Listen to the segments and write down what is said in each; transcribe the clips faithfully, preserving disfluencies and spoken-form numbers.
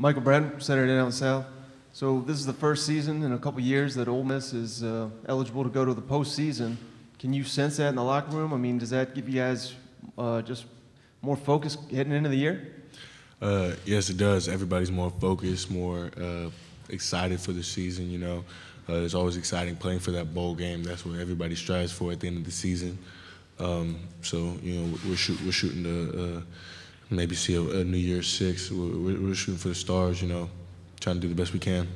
Michael Brent, Saturday Down South. So this is the first season in a couple years that Ole Miss is uh, eligible to go to the postseason. Can you sense that in the locker room? I mean, does that give you guys uh, just more focus heading into the year? Uh, yes, it does. Everybody's more focused, more uh, excited for the season, you know. Uh, it's always exciting playing for that bowl game. That's what everybody strives for at the end of the season. Um, so, you know, we're, shoot, we're shooting to uh, maybe see a, a New Year's Six. We're, we're shooting for the stars, you know, trying to do the best we can.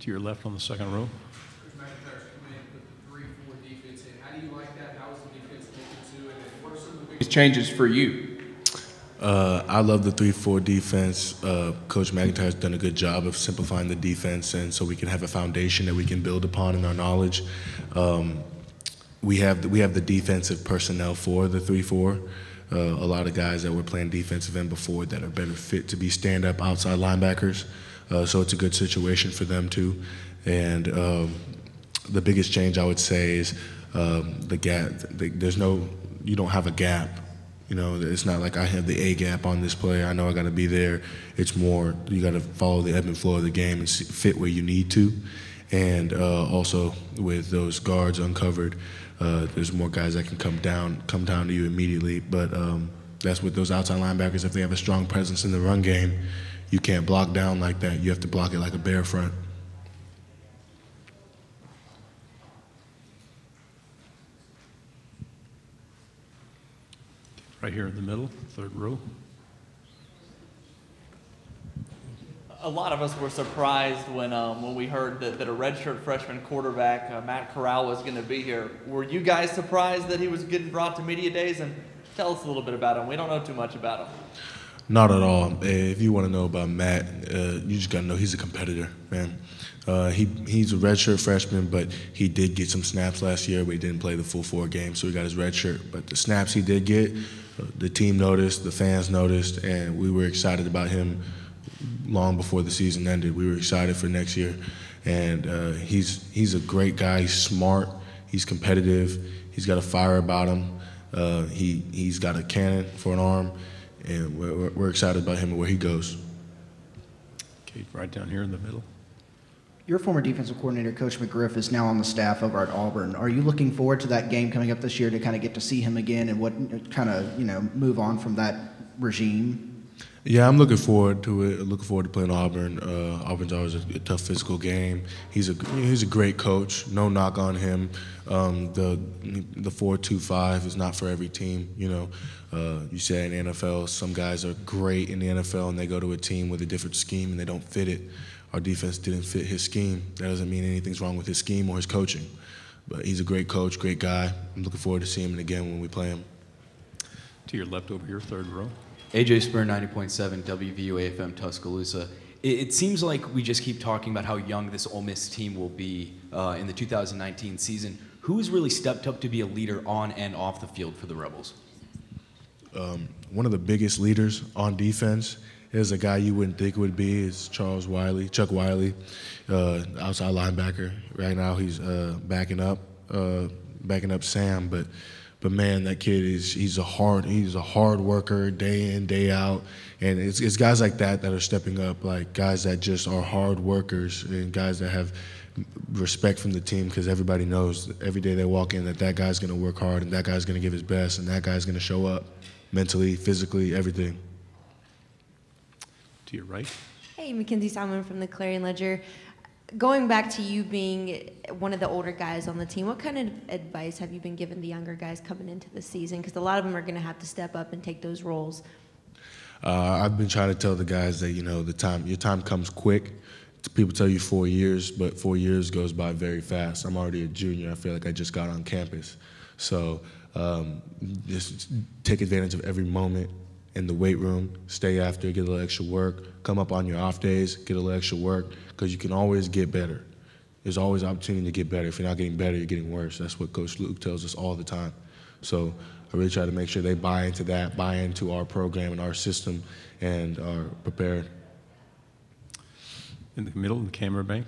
To your left on the second row. McIntyre's coming in with the three, four defense. How do you like that? How was the defense taken to it? And what are some of the biggest changes for you? Uh, I love the three four defense. Uh, Coach McIntyre's done a good job of simplifying the defense, and so we can have a foundation that we can build upon in our knowledge. Um, we have the, we have the defensive personnel for the three four. Uh, a lot of guys that were playing defensive end before that are better fit to be stand-up outside linebackers. Uh, so it's a good situation for them too. And um, the biggest change I would say is um, the gap. The, there's no, you don't have a gap. You know, it's not like I have the A gap on this play. I know I got to be there. It's more you got to follow the ebb and flow of the game and fit where you need to. And uh, also with those guards uncovered, uh, there's more guys that can come down, come down to you immediately. But um, that's with those outside linebackers. If they have a strong presence in the run game, you can't block down like that. You have to block it like a bear front. Right here in the middle, third row. A lot of us were surprised when um, when we heard that, that a redshirt freshman quarterback, uh, Matt Corral, was going to be here. Were you guys surprised that he was getting brought to media days? And tell us a little bit about him. We don't know too much about him. Not at all. If you want to know about Matt, uh, you just got to know he's a competitor, man. Uh, he he's a redshirt freshman, but he did get some snaps last year, but he didn't play the full four games, so he got his redshirt. But the snaps he did get, the team noticed, the fans noticed, and we were excited about him long before the season ended. We were excited for next year, and uh, he's he's a great guy. He's smart. He's competitive. He's got a fire about him. Uh, he he's got a cannon for an arm, and we're, we're excited about him and where he goes. Okay, right down here in the middle. Your former defensive coordinator, Coach McGriff, is now on the staff over at Auburn. Are you looking forward to that game coming up this year to kind of get to see him again and what kind of, you know, move on from that regime? Yeah, I'm looking forward to it. Looking forward to playing Auburn. Uh, Auburn's always a tough physical game. He's a he's a great coach. No knock on him. Um, the the four two five is not for every team. You know, uh, you say in the N F L, some guys are great in the N F L and they go to a team with a different scheme and they don't fit it. Our defense didn't fit his scheme. That doesn't mean anything's wrong with his scheme or his coaching. But he's a great coach, great guy. I'm looking forward to seeing him again when we play him. To your left over here, third row. A J Spur, ninety point seven, W V U A F M Tuscaloosa. It, it seems like we just keep talking about how young this Ole Miss team will be uh, in the two thousand nineteen season. Who's really stepped up to be a leader on and off the field for the Rebels? Um, one of the biggest leaders on defense is a guy you wouldn't think it would be. It's Charles Wiley, Chuck Wiley, uh, outside linebacker. Right now he's uh, backing up, uh, backing up Sam. But, but man, that kid is—he's a hard—he's a hard worker, day in, day out. And it's, it's guys like that that are stepping up, like guys that just are hard workers and guys that have respect from the team because everybody knows every day they walk in that that guy's going to work hard and that guy's going to give his best and that guy's going to show up, mentally, physically, everything. You're right. Hey, Mackenzie Salmon from the Clarion Ledger. Going back to you being one of the older guys on the team, what kind of advice have you been giving the younger guys coming into the season? Because a lot of them are going to have to step up and take those roles. Uh, I've been trying to tell the guys that, you know, the time your time comes quick. People tell you four years, but four years goes by very fast. I'm already a junior. I feel like I just got on campus. So um, just take advantage of every moment. In the weight room, stay after, get a little extra work, come up on your off days, get a little extra work, because you can always get better. There's always opportunity to get better. If you're not getting better, you're getting worse. That's what Coach Luke tells us all the time. So I really try to make sure they buy into that, buy into our program and our system, and are prepared. In the middle, in the camera bank.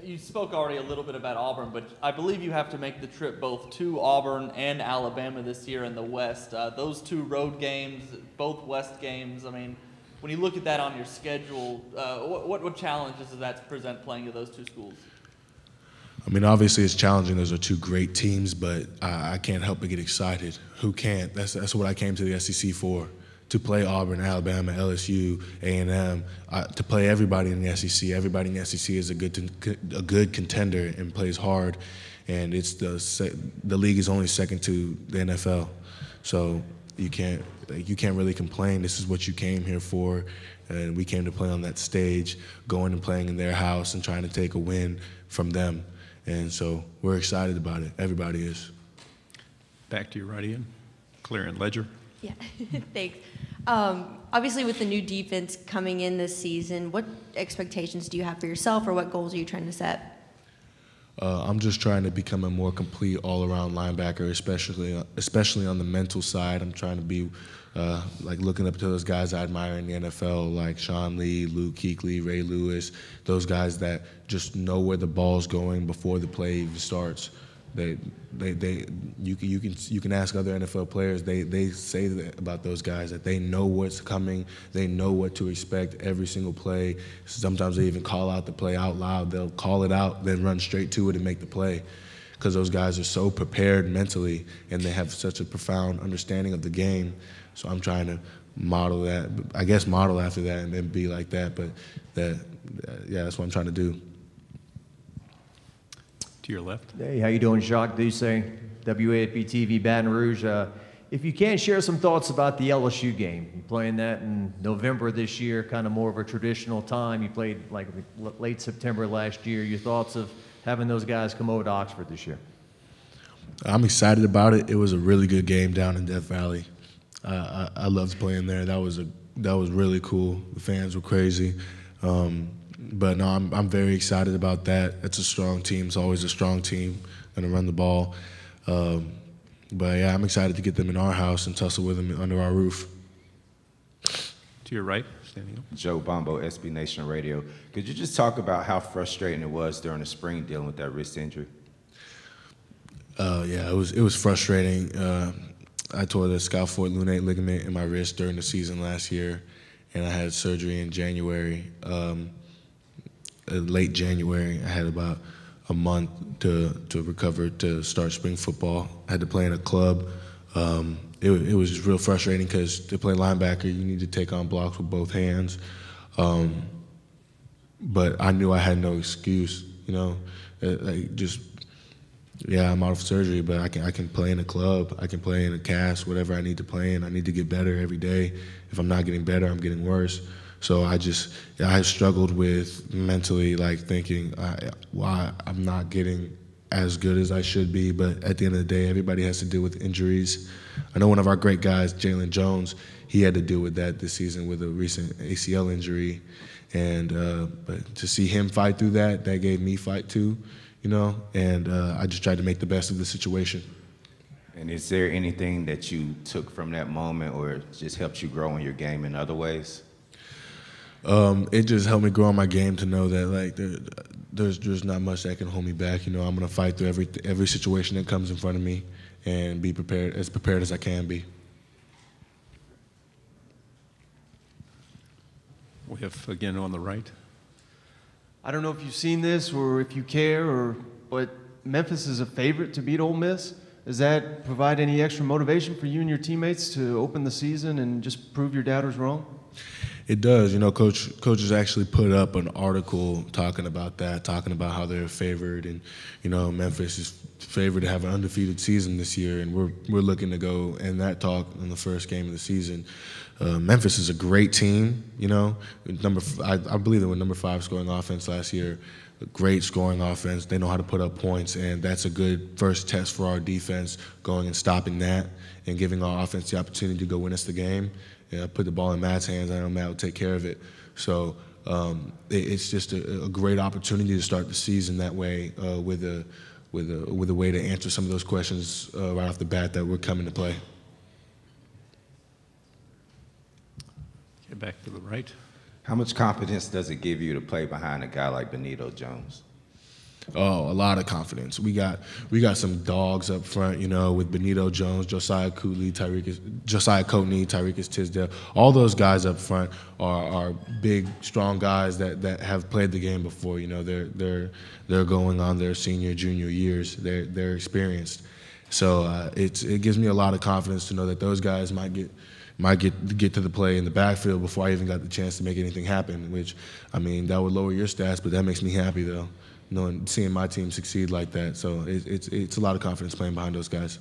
You spoke already a little bit about Auburn, but I believe you have to make the trip both to Auburn and Alabama this year in the West. Uh, those two road games, both West games, I mean, when you look at that on your schedule, uh, what, what challenges does that present playing to those two schools? I mean, obviously it's challenging. Those are two great teams, but I, I can't help but get excited. Who can't? That's, that's what I came to the S E C for, to play Auburn, Alabama, L S U, A and M, uh, to play everybody in the S E C. Everybody in the S E C is a good, a good contender and plays hard, and it's the, the league is only second to the N F L. So you can't, you can't really complain. This is what you came here for, and we came to play on that stage, going and playing in their house and trying to take a win from them. And so we're excited about it. Everybody is. Back to you, right in. Clarion Ledger. Yeah, thanks. Um, obviously, with the new defense coming in this season, what expectations do you have for yourself, or what goals are you trying to set? Uh, I'm just trying to become a more complete all-around linebacker, especially especially on the mental side. I'm trying to be uh, like looking up to those guys I admire in the N F L, like Sean Lee, Luke Kuechly, Ray Lewis, those guys that just know where the ball's going before the play even starts. They, they, they. You can, you can, you can ask other N F L players. They, they say that about those guys, that they know what's coming. They know what to expect every single play. Sometimes they even call out the play out loud. They'll call it out, then run straight to it and make the play, because those guys are so prepared mentally and they have such a profound understanding of the game. So I'm trying to model that. I guess model after that and then be like that. But that, yeah, that's what I'm trying to do. To your left. Hey, how you doing? Jacques Doucet, W A F B T V, Baton Rouge. Uh, if you can, share some thoughts about the L S U game. You're playing that in November this year, kind of more of a traditional time. You played like late September last year. Your thoughts of having those guys come over to Oxford this year? I'm excited about it. It was a really good game down in Death Valley. Uh, I, I loved playing there. That was a that was really cool. The fans were crazy. Um, But no, I'm, I'm very excited about that. It's a strong team. It's always a strong team, gonna run the ball. Um, but yeah, I'm excited to get them in our house and tussle with them under our roof. To your right, standing up. Joe Bombo, S B Nation Radio. Could you just talk about how frustrating it was during the spring dealing with that wrist injury? Uh, yeah, it was it was frustrating. Uh, I tore the scaphoid lunate ligament in my wrist during the season last year, and I had surgery in January. Um, Late January, I had about a month to to recover to start spring football. I had to play in a club. Um, it, it was just real frustrating because to play linebacker, you need to take on blocks with both hands. Um, but I knew I had no excuse, you know. It, like just yeah, I'm out of surgery, but I can I can play in a club. I can play in a cast, whatever I need to play in. I need to get better every day. If I'm not getting better, I'm getting worse. So I just, I struggled with mentally, like thinking, I, why I'm not getting as good as I should be. But at the end of the day, everybody has to deal with injuries. I know one of our great guys, Jalen Jones, he had to deal with that this season with a recent A C L injury. And uh, but to see him fight through that, that gave me fight too, you know. And uh, I just tried to make the best of the situation. And is there anything that you took from that moment or just helped you grow in your game in other ways? Um, it just helped me grow my game to know that like there, there's there's not much that can hold me back. You know, I'm gonna fight through every every situation that comes in front of me, and be prepared as prepared as I can be. We have again on the right. I don't know if you've seen this or if you care, or but Memphis is a favorite to beat Ole Miss. Does that provide any extra motivation for you and your teammates to open the season and just prove your doubters wrong? It does. You know, Coach coaches actually put up an article talking about that, talking about how they're favored. And, you know, Memphis is favored to have an undefeated season this year, and we're, we're looking to go in that talk in the first game of the season. Uh, Memphis is a great team, you know. Number, I, I believe they were number five scoring offense last year. Great scoring offense. They know how to put up points, and that's a good first test for our defense, going and stopping that and giving our offense the opportunity to go win us the game. Yeah, I put the ball in Matt's hands. I know Matt will take care of it. So um, it, it's just a, a great opportunity to start the season that way, uh, with a with a with a way to answer some of those questions uh, right off the bat that we're coming to play. Okay, back to the right. How much confidence does it give you to play behind a guy like Benito Jones? Oh, a lot of confidence. We got we got some dogs up front, you know, with Benito Jones, Josiah Cooley, Tyrikus, Josiah Cooley, Tyrikus Tisdale. All those guys up front are, are big, strong guys that, that have played the game before. You know, they're they're they're going on their senior, junior years. They're they're experienced. So uh, it's it gives me a lot of confidence to know that those guys might get. might get get to the play in the backfield before I even got the chance to make anything happen, which, I mean, that would lower your stats, but that makes me happy, though, knowing, seeing my team succeed like that. So it, it's, it's a lot of confidence playing behind those guys.